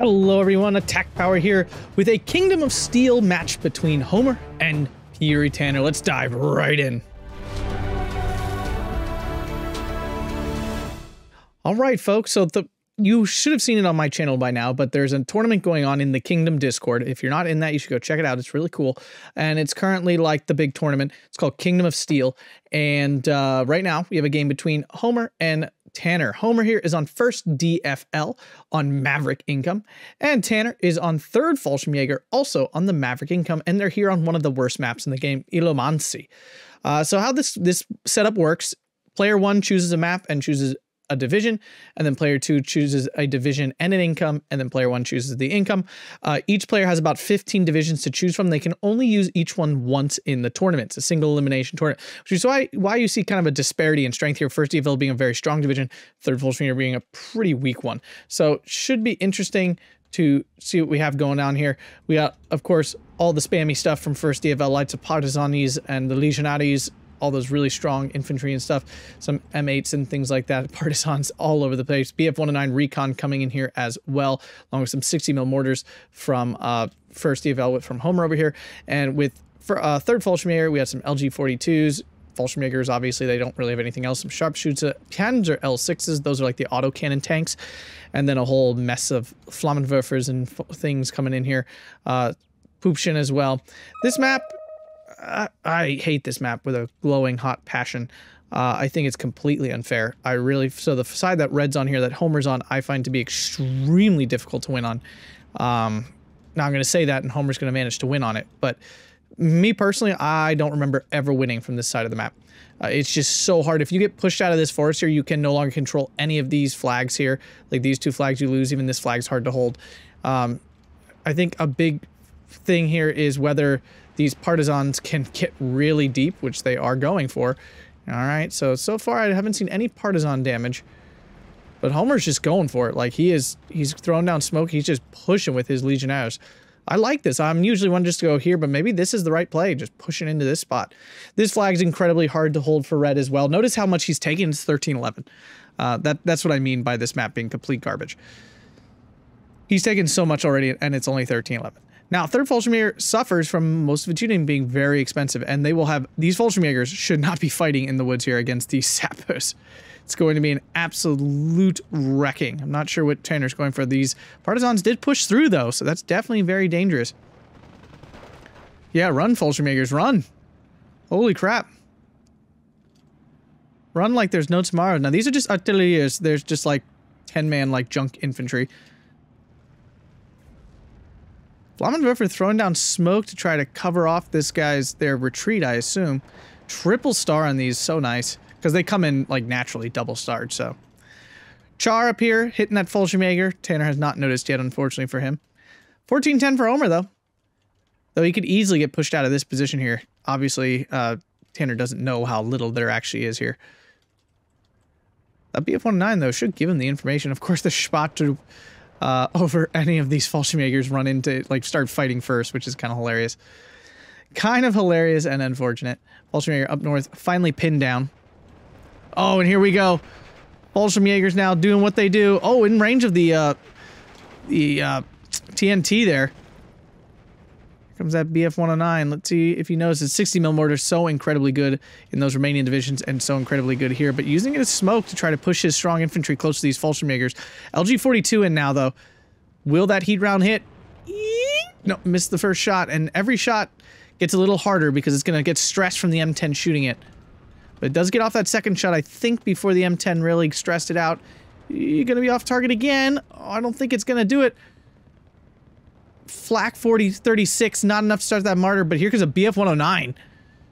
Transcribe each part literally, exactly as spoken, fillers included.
Hello everyone, Attack Power here with a Kingdom of Steel match between Homer and Yuri Tanner. Let's dive right in. All right, folks, so the, you should have seen it on my channel by now, but there's a tournament going on in the Kingdom Discord. If you're not in that, you should go check it out. It's really cool. And it's currently like the big tournament. It's called Kingdom of Steel. And uh, right now we have a game between Homer and Tanner. Homer here is on first D F L on Maverick Income, and Tanner is on third Fallschirmjäger, also on the Maverick Income, and they're here on one of the worst maps in the game, Illomantsi. Uh, so how this, this setup works, player one chooses a map and chooses a division, and then player two chooses a division and an income, and then player one chooses the income. Uh, each player has about fifteen divisions to choose from. They can only use each one once in the tournament. It's a single elimination tournament, which is why, why you see kind of a disparity in strength here. First D F L being a very strong division, third Fallschirmjäger being a pretty weak one. So should be interesting to see what we have going on here. We got, of course, all the spammy stuff from first D F L, Lights of Partisanis and the Legionaries, all those really strong infantry and stuff, some M eights and things like that, partisans all over the place. B F one oh nine recon coming in here as well, along with some sixty mil mortars from uh, first D F L from Homer over here. And with for, uh, third Fallschirmjäger, we have some L G forty-twos, Fallschirmjägers, obviously they don't really have anything else, some sharpshooters, Panzer L sixes, those are like the auto cannon tanks, and then a whole mess of Flammenwerfers and things coming in here, uh, Püppchen as well. This map, I hate this map with a glowing hot passion. Uh, I think it's completely unfair. I really, so the side that red's on here, that Homer's on, I find to be extremely difficult to win on. Um, now I'm going to say that and Homer's going to manage to win on it, but me personally, I don't remember ever winning from this side of the map. Uh, it's just so hard. If you get pushed out of this forest here, you can no longer control any of these flags here. Like these two flags you lose, even this flag's hard to hold. Um, I think a big thing here is whether these partisans can get really deep, which they are going for. All right, so so far I haven't seen any partisan damage, but Homer's just going for it. Like he is, he's throwing down smoke. He's just pushing with his legionnaires. I like this. I'm usually one just to go here, but maybe this is the right play, just pushing into this spot. This flag is incredibly hard to hold for red as well. Notice how much he's taking. It's thirteen eleven. Uh, that that's what I mean by this map being complete garbage. He's taken so much already, and it's only thirteen eleven. Now, third Fallschirmjäger suffers from most of its unit being very expensive, and they will have... These Fallschirmjägers should not be fighting in the woods here against these sappers. It's going to be an absolute wrecking. I'm not sure what Tanner's going for. These partisans did push through, though, so that's definitely very dangerous. Yeah, run, Fallschirmjägers, run! Holy crap. Run like there's no tomorrow. Now, these are just artilleries. There's just, like, ten-man, like, junk infantry. Flammenwerfer throwing down smoke to try to cover off this guy's, their retreat, I assume. Triple star on these, so nice. Because they come in, like, naturally double starred, so. Char up here, hitting that Fallschirmjäger. Tanner has not noticed yet, unfortunately for him. fourteen ten for Homer, though. Though he could easily get pushed out of this position here. Obviously, uh, Tanner doesn't know how little there actually is here. That B F one oh nine, though, should give him the information. Of course, the Spot to... Uh, over any of these Fallschirmjägers run into, like, start fighting first, which is kind of hilarious. Kind of hilarious and unfortunate. Fallschirmjäger up north, finally pinned down. Oh, and here we go. Fallschirmjägers now doing what they do. Oh, in range of the, uh, the, uh, T N T there. Here comes that B F one oh nine. Let's see if you notice it's sixty mil mortar, so incredibly good in those Romanian divisions and so incredibly good here, but using it as smoke to try to push his strong infantry close to these Fallschirmjägers. L G forty-two in now, though. Will that heat round hit? No, missed the first shot, and every shot gets a little harder because it's going to get stressed from the M ten shooting it. But it does get off that second shot, I think, before the M ten really stressed it out. You're going to be off target again. Oh, I don't think it's going to do it. Flak forty thirty-six, not enough to start that martyr, but here comes a B F one oh nine.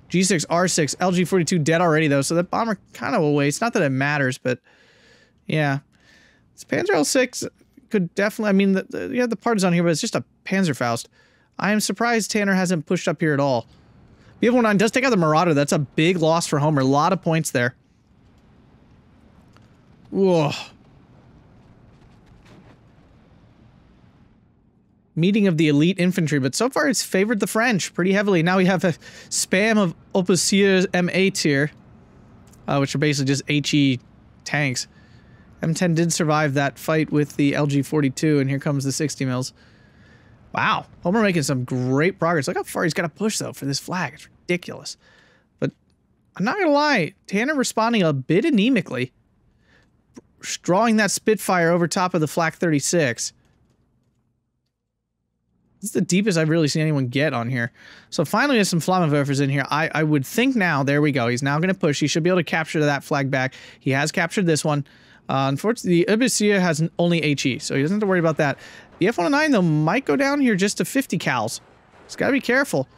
G six R six, L G forty-two dead already, though, so that bomber kind of a waste. Not that it matters, but yeah. This Panzer L six could definitely, I mean, the, the, yeah, the partisan here, but it's just a Panzerfaust. I am surprised Tanner hasn't pushed up here at all. B F one oh nine does take out the Marauder. That's a big loss for Homer. A lot of points there. Whoa. Meeting of the elite infantry, but so far it's favored the French pretty heavily. Now we have a spam of Obusier's M eights here, uh, which are basically just H E tanks. M ten did survive that fight with the L G forty-two, and here comes the sixty mils. Wow, Homer making some great progress. Look how far he's got to push, though, for this flag. It's ridiculous. But I'm not going to lie, Tanner responding a bit anemically. Drawing that Spitfire over top of the Flak thirty-six. This is the deepest I've really seen anyone get on here. So finally there's some Flammenwerfers in here. I, I would think now, there we go. He's now going to push. He should be able to capture that flag back. He has captured this one. Uh, unfortunately, the Abyssia has an only H E, so he doesn't have to worry about that. The F one oh nine, though, might go down here just to fifty cals. He's got to be careful.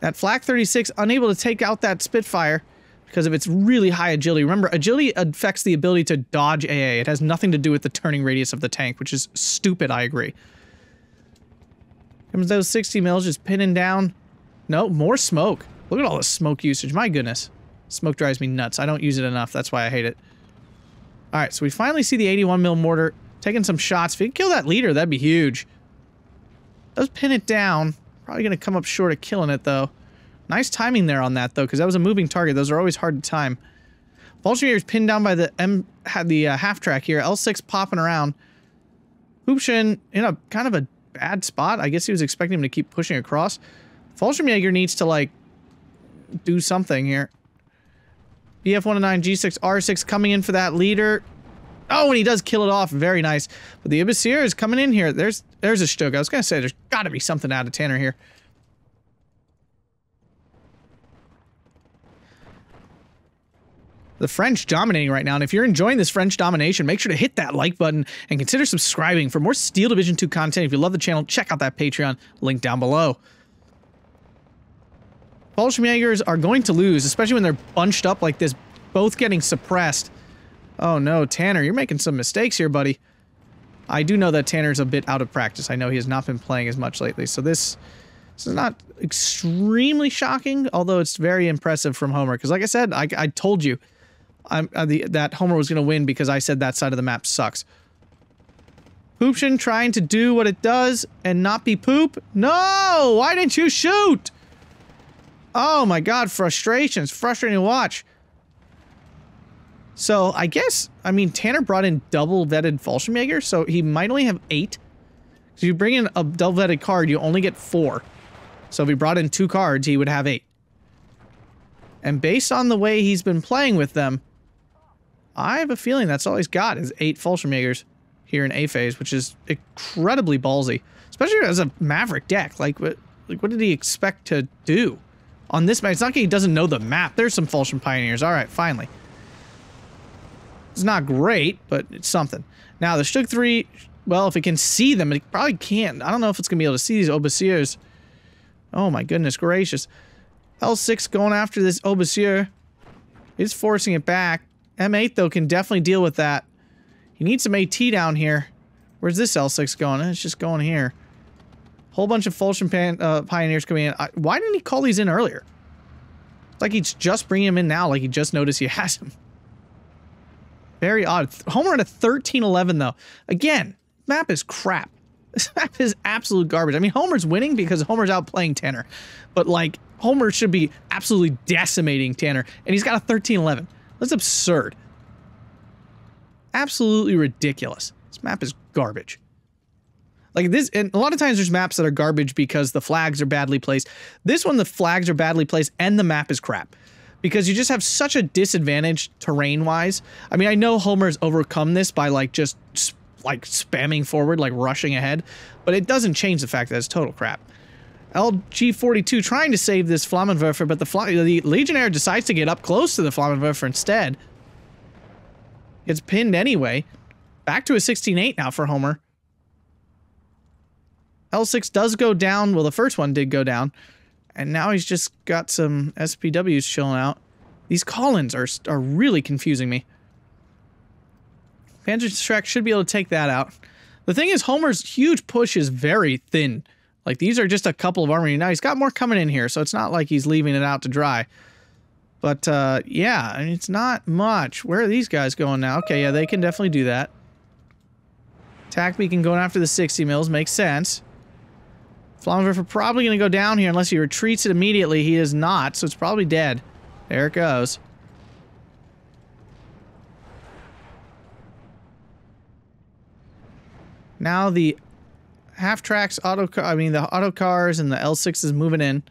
That Flak thirty-six, unable to take out that Spitfire because of its really high agility. Remember, agility affects the ability to dodge A A. It has nothing to do with the turning radius of the tank, which is stupid, I agree. Comes those sixty mils, just pinning down. No, more smoke. Look at all the smoke usage. My goodness. Smoke drives me nuts. I don't use it enough. That's why I hate it. All right, so we finally see the eighty-one mil mortar taking some shots. If he can kill that leader, that'd be huge. Does pin it down. Probably going to come up short of killing it, though. Nice timing there on that, though, because that was a moving target. Those are always hard to time. Fallschirmjäger is pinned down by the M had the uh, half track here. L six popping around. Püppchen in a kind of a bad spot. I guess he was expecting him to keep pushing across. Fallschirmjäger needs to like do something here. B F one oh nine, G six, R six coming in for that leader. Oh, and he does kill it off. Very nice. But the Obusier is coming in here. There's there's a StuG. I was gonna say there's got to be something out of Tanner here. The French dominating right now, and if you're enjoying this French domination, make sure to hit that like button and consider subscribing for more Steel Division two content. If you love the channel, check out that Patreon link down below. Fallschirmjägers are going to lose, especially when they're bunched up like this, both getting suppressed. Oh no, Tanner, you're making some mistakes here, buddy. I do know that Tanner's a bit out of practice. I know he has not been playing as much lately, so this... This is not extremely shocking, although it's very impressive from Homer, because like I said, I, I told you I'm, uh, the, that Homer was going to win because I said that side of the map sucks. Püppchen trying to do what it does and not be poop. No! Why didn't you shoot? Oh my god, frustration. It's frustrating to watch. So, I guess, I mean, Tanner brought in double-vetted Fallschirmjäger, so he might only have eight. If you bring in a double-vetted card, you only get four. So if he brought in two cards, he would have eight. And based on the way he's been playing with them, I have a feeling that's all he's got is eight Fallschirmjägers here in A phase, which is incredibly ballsy, especially as a Maverick deck. Like, what, like, what did he expect to do on this map? It's not like he doesn't know the map. There's some Fallschirm Pioneers. All right, finally. It's not great, but it's something. Now, the StuG three, well, if it can see them, it probably can't. I don't know if it's going to be able to see these Obusiers. Oh, my goodness gracious. L six going after this Obusier. He's forcing it back. M eight, though, can definitely deal with that. He needs some AT down here. Where's this L six going? It's just going here. Whole bunch of Fulsham pan, uh, Pioneers coming in. I, why didn't he call these in earlier? It's like he's just bringing him in now, like he just noticed he has him. Very odd. Homer at a thirteen eleven, though. Again, map is crap. This map is absolute garbage. I mean, Homer's winning because Homer's out playing Tanner. But, like, Homer should be absolutely decimating Tanner. And he's got a thirteen eleven. That's absurd. Absolutely ridiculous. This map is garbage. Like, this... And a lot of times there's maps that are garbage because the flags are badly placed. This one, the flags are badly placed and the map is crap. Because you just have such a disadvantage terrain-wise. I mean, I know Homer's overcome this by, like, just... like spamming forward, like rushing ahead, but it doesn't change the fact that it's total crap. L G forty-two trying to save this Flammenwerfer, but the, Fla the Legionnaire decides to get up close to the Flammenwerfer instead. It's pinned anyway. Back to a sixteen eight now for Homer. L six does go down. Well, the first one did go down, and now he's just got some S P Ws chilling out. These call-ins are, are really confusing me. Panzerschreck should be able to take that out. The thing is, Homer's huge push is very thin. Like, these are just a couple of armory. Now, he's got more coming in here, so it's not like he's leaving it out to dry. But, uh, yeah, I mean, it's not much. Where are these guys going now? Okay, yeah, they can definitely do that. Attack beacon going after the sixty mils. Makes sense. Flammenwerfer probably going to go down here unless he retreats it immediately. He is not, so it's probably dead. There it goes. Now the half tracks auto car, I mean the auto cars and the L six is moving in.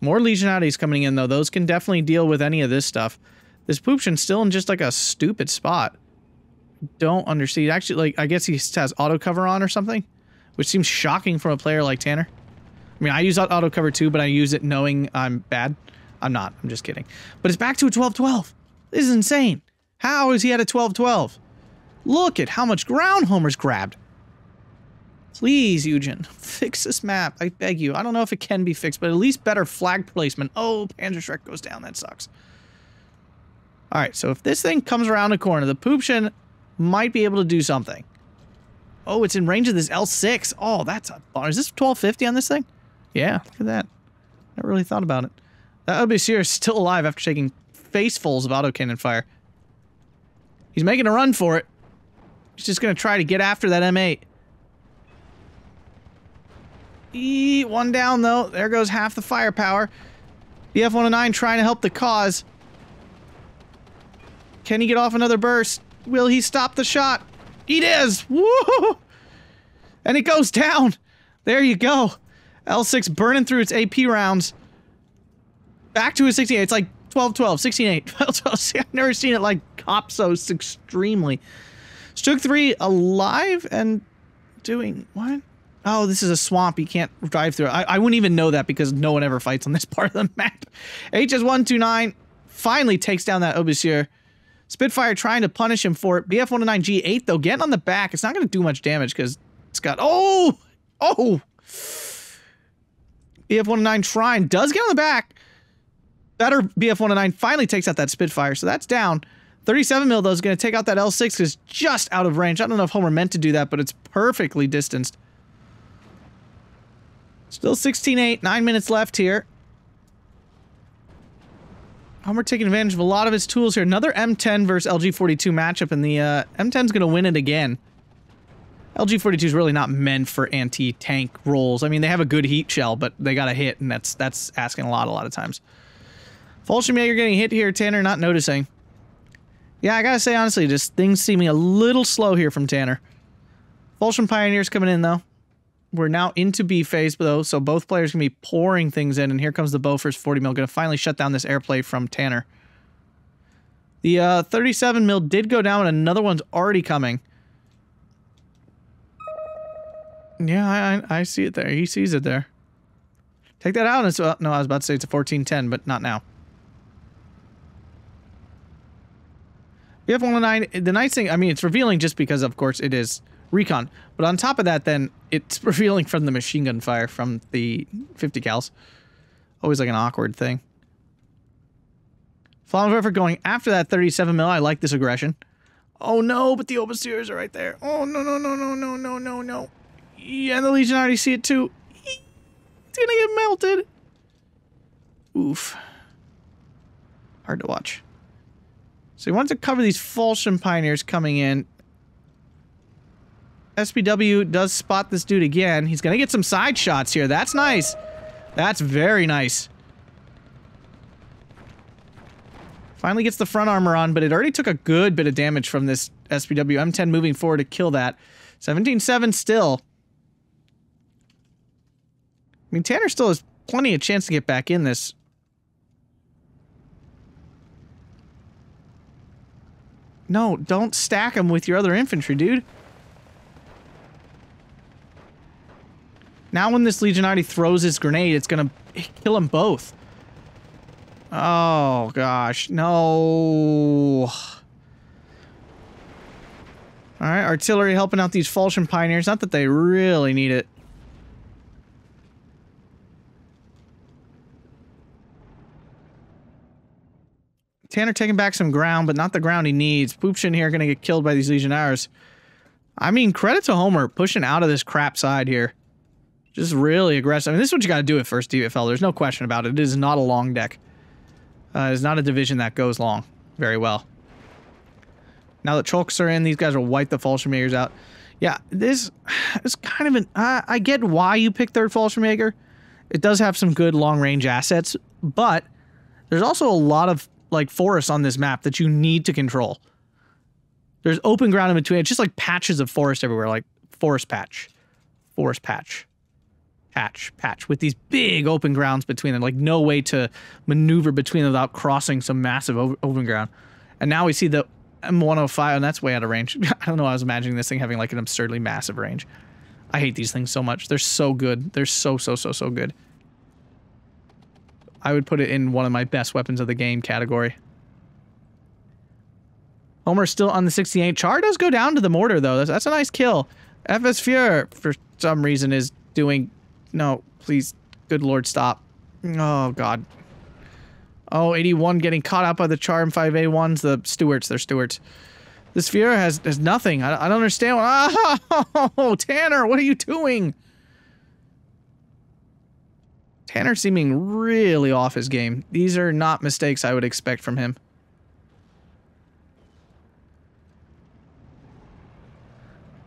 More Legionati's coming in though. Those can definitely deal with any of this stuff. This Püppchen's still in just like a stupid spot. Don't understand. Actually, like, I guess he has auto cover on or something, which seems shocking from a player like Tanner. I mean, I use auto cover too, but I use it knowing I'm bad. I'm not. I'm just kidding. But it's back to a twelve twelve. This is insane. How is he at a twelve twelve? Look at how much ground Homer's grabbed. Please, Eugen, fix this map. I beg you. I don't know if it can be fixed, but at least better flag placement. Oh, Panzerschreck goes down. That sucks. All right, so if this thing comes around a corner, the Püppchen might be able to do something. Oh, it's in range of this L six. Oh, that's a bar. Is this twelve fifty on this thing? Yeah, look at that. Never really thought about it. That Obusier is still alive after taking facefuls of autocannon fire. He's making a run for it. He's just going to try to get after that M eight. E one down, though. There goes half the firepower. The B F one oh nine trying to help the cause. Can he get off another burst? Will he stop the shot? He does! Woo! And it goes down! There you go. L six burning through its A P rounds. Back to a sixteen eight. It's like twelve twelve, sixteen eight. twelve twelve. I've never seen it like cop so extremely. StuG three alive and doing what? Oh, this is a swamp. You can't drive through. I, I wouldn't even know that because no one ever fights on this part of the map. H S one twenty-nine finally takes down that Obusier. Spitfire trying to punish him for it. B F one oh nine G eight, though, getting on the back. It's not going to do much damage because it's got... Oh! Oh! B F one oh nine Shrine does get on the back. Better B F one oh nine finally takes out that Spitfire, so that's down. thirty-seven mil, though, is going to take out that L six because it's just out of range. I don't know if Homer meant to do that, but it's perfectly distanced. Still sixteen eight, nine minutes left here. Homer taking advantage of a lot of his tools here. Another M ten versus L G forty-two matchup, and the uh, M ten's going to win it again. L G forty-two is really not meant for anti-tank roles. I mean, they have a good heat shell, but they got a hit, and that's that's asking a lot a lot of times. Fallschirmjäger getting hit here. Tanner not noticing. Yeah, I got to say, honestly, just things seeming a little slow here from Tanner. Fallschirm Pioneers coming in, though. We're now into B phase, though, so both players can be pouring things in, and here comes the Bofors forty mil, going to finally shut down this airplay from Tanner. The uh, thirty-seven mil did go down, and another one's already coming. Yeah, I, I see it there. He sees it there. Take that out, and it's... Uh, no, I was about to say it's a fourteen ten, but not now. B F one oh nine, the nice thing... I mean, it's revealing just because, of course, it is... recon, but on top of that, then it's revealing from the machine gun fire from the fifty cals. Always like an awkward thing. Flammenwerfer going after that thirty-seven mil. I like this aggression. Oh no, but the Obusiers are right there. Oh no no no no no no no no. Yeah, and the Legion already see it too. It's gonna get melted. Oof. Hard to watch. So he wants to cover these Fallschirm Pioneers coming in. S P W does spot this dude again. He's going to get some side shots here. That's nice. That's very nice. Finally gets the front armor on, but it already took a good bit of damage from this S P W. M ten moving forward to kill that. seventeen seven still. I mean, Tanner still has plenty of chance to get back in this. No, don't stack him with your other infantry, dude. Now when this Legionati throws his grenade, it's gonna kill them both. Oh, gosh. No. Alright, artillery helping out these Fallschirm Pioneers. Not that they really need it. Tanner taking back some ground, but not the ground he needs. Püppchen here gonna get killed by these Legionnaires. I mean, credit to Homer pushing out of this crap side here. Just really aggressive. I mean, this is what you got to do at first D F L. There's no question about it. It is not a long deck. Uh, it's not a division that goes long very well. Now that Trolks are in, these guys will wipe the Fallschirmjägers out. Yeah, this is kind of an... Uh, I get why you pick third Fallschirmjäger. It does have some good long-range assets, but there's also a lot of, like, forests on this map that you need to control. There's open ground in between. It's just, like, patches of forest everywhere, like... forest patch, forest patch, patch, patch, with these big open grounds between them, like no way to maneuver between them without crossing some massive open ground. And now we see the M one oh five, and that's way out of range. I don't know, I was imagining this thing having like an absurdly massive range. I hate these things so much. They're so good. They're so, so, so, so good. I would put it in one of my best weapons of the game category. Homer's still on the sixty-eight. Char does go down to the mortar, though. That's, that's a nice kill. F S Fuhrer, for some reason, is doing... No, please. Good lord, stop. Oh, God. Oh, eighty-one getting caught out by the Charm five A ones. The Stuarts, they're Stuarts. This Fuhrer has, has nothing. I, I don't understand. What, oh, Tanner, what are you doing? Tanner seeming really off his game. These are not mistakes I would expect from him.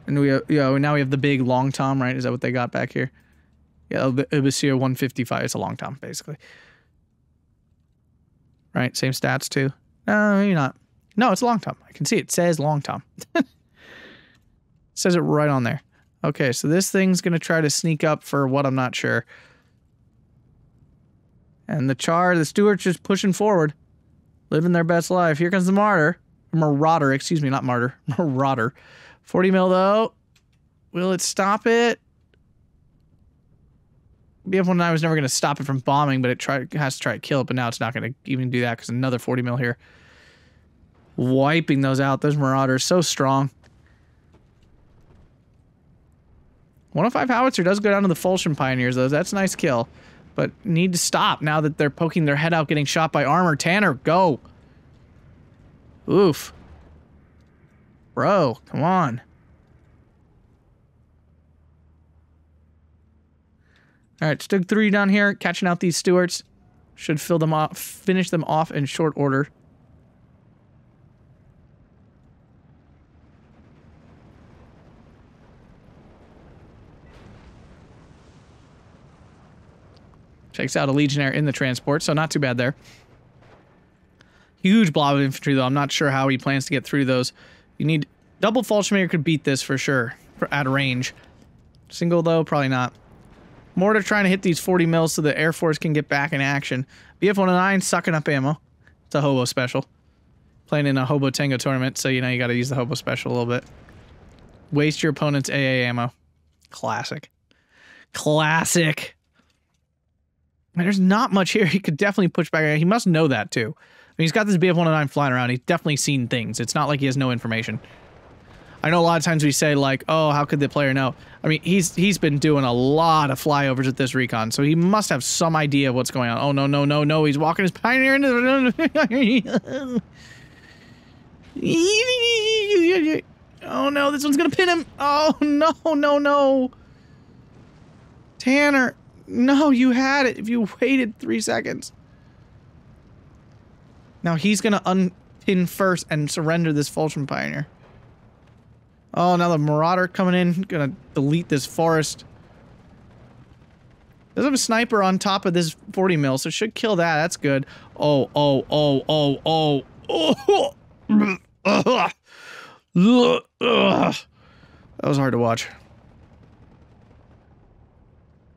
And we have, yeah, now we have the big long tom, right? Is that what they got back here? Yeah, the Obusier one fifty-five. It's a long tom, basically. Right, same stats too. No, maybe not. No, it's a long tom. I can see it says long tom. It says it right on there. Okay, so this thing's going to try to sneak up for what, I'm not sure. And the Char, the Stuart's just pushing forward. Living their best life. Here comes the martyr. Marauder, excuse me, not martyr. Marauder. forty mil though. Will it stop it? B F one oh nine was never going to stop it from bombing, but it tried, has to try to kill it, but now it's not going to even do that because another forty mil here. Wiping those out. Those Marauders, so strong. one oh five Howitzer does go down to the Fulsham Pioneers, though. That's a nice kill. But need to stop now that they're poking their head out, getting shot by armor. Tanner, go! Oof. Bro, come on. Alright, Stug three down here, catching out these Stuarts. Should fill them off, finish them off in short order. Takes out a Legionnaire in the transport, so not too bad there. Huge blob of infantry, though. I'm not sure how he plans to get through those. You need... Double Fallschirmjäger could beat this for sure, for, at range. Single, though, probably not. Mortar trying to hit these forty mils so the Air Force can get back in action. B F one oh nine sucking up ammo. It's a Hobo Special. Playing in a Hobo Tango tournament, so you know you gotta use the Hobo Special a little bit. Waste your opponent's A A ammo. Classic. Classic! Man, there's not much here. He could definitely push back. He must know that, too. I mean, he's got this B F one oh nine flying around. He's definitely seen things. It's not like he has no information. I know a lot of times we say, like, oh, how could the player know? I mean, he's he's been doing a lot of flyovers at this recon, so he must have some idea of what's going on. Oh, no, no, no, no. He's walking his Pioneer into the... Oh, no, this one's going to pin him. Oh, no, no, no. Tanner... No, you had it if you waited three seconds. Now he's going to unpin first and surrender this Fulton Pioneer. Oh, now the Marauder coming in. Going to delete this forest. Does have a sniper on top of this forty mil, so should kill that. That's good. Oh, oh, oh, oh, oh. Oh. That was hard to watch.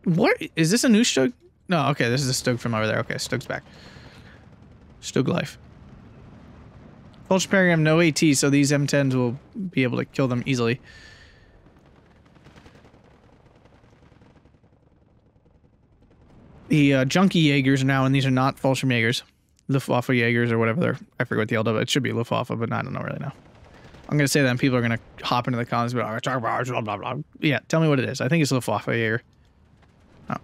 What? Is this a new StuG? No, okay, this is a StuG from over there. Okay, StuG's back. StuG life. Fulshparium, no AT, so these M tens will be able to kill them easily. The uh, Junkie Jaegers are now, and these are not Fallschirmjägers. Luftwaffe Jägers or whatever they're... I forget what the L W... It should be Luftwaffe, but I don't know really now. I'm going to say that, and people are going to hop into the comments, but I'm going to talk about blah, blah, blah. Yeah, tell me what it is. I think it's Luftwaffe Jäger.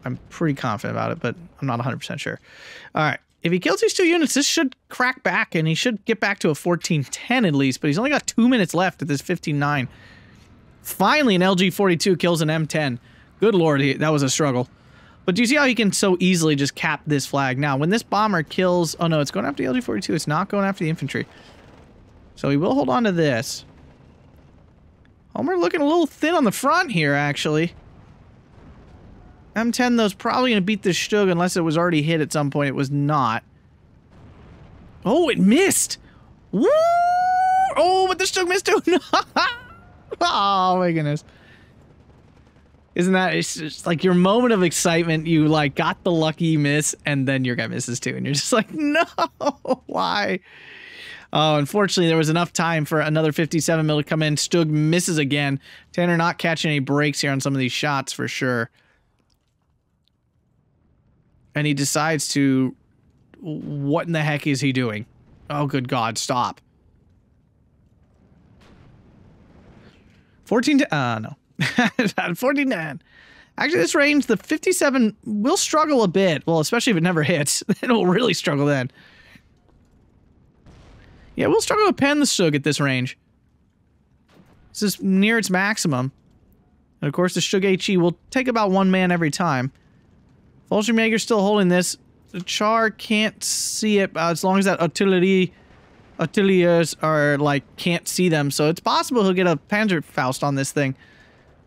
I'm pretty confident about it, but I'm not one hundred percent sure. All right. If he kills these two units, this should crack back, and he should get back to a fourteen ten at least, but he's only got two minutes left at this fifteen nine. Finally, an L G forty-two kills an M ten. Good lord, he, that was a struggle. But do you see how he can so easily just cap this flag? Now, when this bomber kills... Oh, no, it's going after the L G forty-two. It's not going after the infantry. So he will hold on to this. Homer looking a little thin on the front here, actually. M ten, though, is probably going to beat this StuG unless it was already hit at some point. It was not. Oh, it missed! Woo! Oh, but the StuG missed too! Oh, my goodness. Isn't that, it's just like your moment of excitement, you like got the lucky miss and then your guy misses too. And you're just like, no, why? Oh, unfortunately, there was enough time for another fifty-seven mil to come in. Stug misses again. Tanner not catching any breaks here on some of these shots for sure. And he decides to, what in the heck is he doing? Oh, good God, stop. fourteen to, uh, no. fourteen nine. Actually, this range, the fifty-seven will struggle a bit. Well, especially if it never hits. It'll really struggle then. Yeah, we'll struggle to pen the Stug at this range. This is near its maximum. And of course, the Stug H E will take about one man every time. Fallschirmjäger's still holding this. The Char can't see it uh, as long as that artillery... Ateliers are like can't see them, so it's possible he'll get a Panzerfaust on this thing.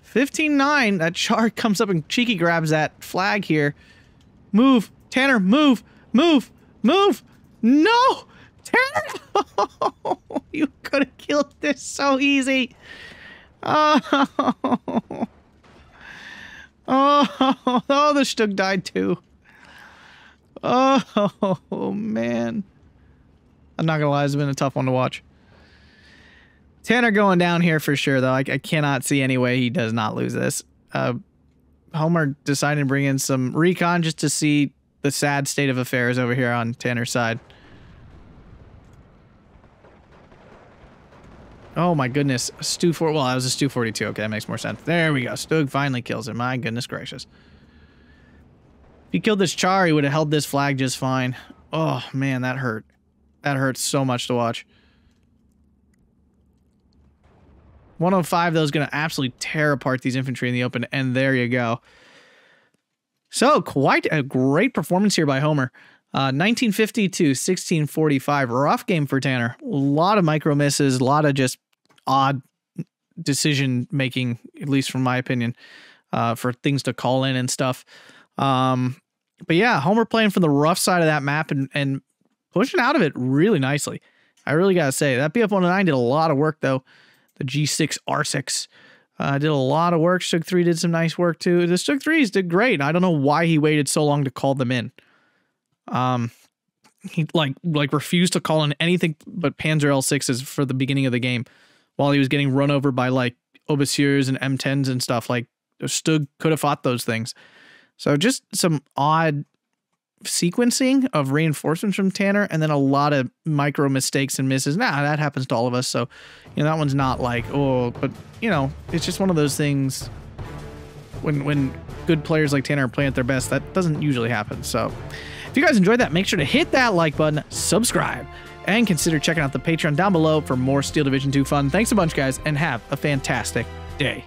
fifteen nine, that Char comes up and cheeky grabs that flag here. Move, Tanner, move, move, move. No, Tanner, oh, you could have killed this so easy. Oh, oh, oh, oh, the Stug died too. Oh, oh man. I'm not gonna lie, it's been a tough one to watch. Tanner going down here for sure, though. I, I cannot see any way he does not lose this. Uh, Homer decided to bring in some recon just to see the sad state of affairs over here on Tanner's side. Oh my goodness, Stu forty. Well, that was a Stu forty-two. Okay, that makes more sense. There we go. Stug finally kills him. My goodness gracious. If he killed this Char, he would have held this flag just fine. Oh man, that hurt. That hurts so much to watch. one oh five, though, is going to absolutely tear apart these infantry in the open, and there you go. So, quite a great performance here by Homer. Uh, nineteen fifty to sixteen forty-five. Rough game for Tanner. A lot of micro misses, a lot of just odd decision-making, at least from my opinion, uh, for things to call in and stuff. Um, but yeah, Homer playing from the rough side of that map and... and pushing out of it really nicely. I really gotta say, that B F one oh nine did a lot of work, though. The G six R six uh, did a lot of work. StuG three did some nice work, too. The StuG threes did great. I don't know why he waited so long to call them in. Um, he, like, like refused to call in anything but Panzer L sixes for the beginning of the game while he was getting run over by, like, Obusiers and M tens and stuff. Like, Stug could have fought those things. So just some odd... sequencing of reinforcements from Tanner, and then a lot of micro mistakes and misses. Nah, that happens to all of us, so you know that one's not like, oh, but you know, it's just one of those things when when good players like Tanner are playing at their best, that doesn't usually happen. So if you guys enjoyed that, make sure to hit that like button, subscribe, and consider checking out the Patreon down below for more Steel Division two fun. Thanks a bunch, guys, and have a fantastic day.